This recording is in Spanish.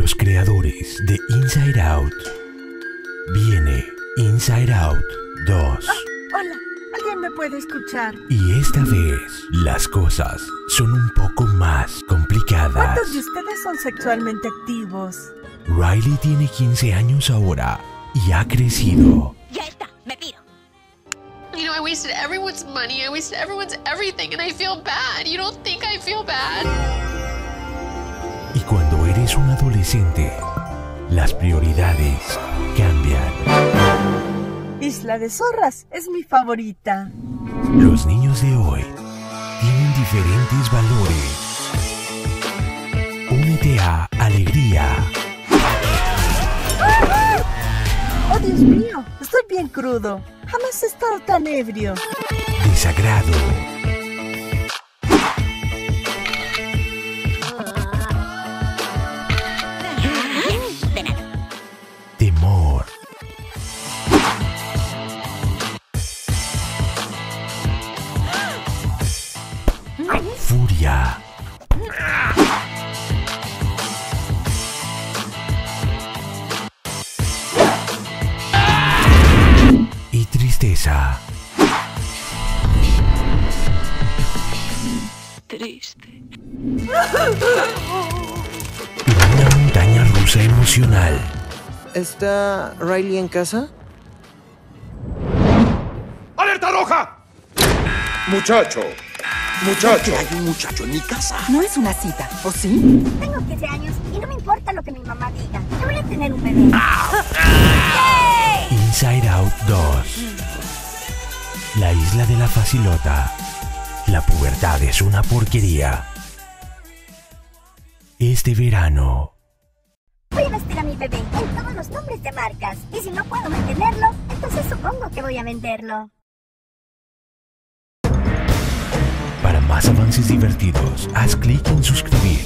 los creadores de Inside Out, viene Inside Out 2. Oh, hola, ¿alguien me puede escuchar? Y esta vez, las cosas son un poco más complicadas. ¿Cuántos de ustedes son sexualmente activos? Riley tiene 15 años ahora y ha crecido. Ya está, me piro. You know, I wasted everyone's money, I wasted everyone's everything, and I feel bad. You don't think I feel bad? Y cuando eres un adolescente, las prioridades cambian. Isla de Zorras es mi favorita. Los niños de hoy tienen diferentes valores. Únete a Alegría. ¡Ah! ¡Oh, Dios mío! Estoy bien crudo. Jamás he estado tan ebrio. Desagrado. Furia. Y tristeza. Triste. Una montaña rusa emocional. ¿Está Riley en casa? ¡Alerta roja! ¡Muchacho! ¡Muchacho! Hay un muchacho en mi casa. No es una cita, ¿o sí? Tengo 15 años y no me importa lo que mi mamá diga. Yo voy a tener un bebé. ¡Hey! Inside Out 2. La isla de la facilota. La pubertad es una porquería. Este verano. Voy a vestir a mi bebé en todos los nombres de marcas. Y si no puedo mantenerlo, entonces supongo que voy a venderlo. Para más avances divertidos, haz clic en suscribir.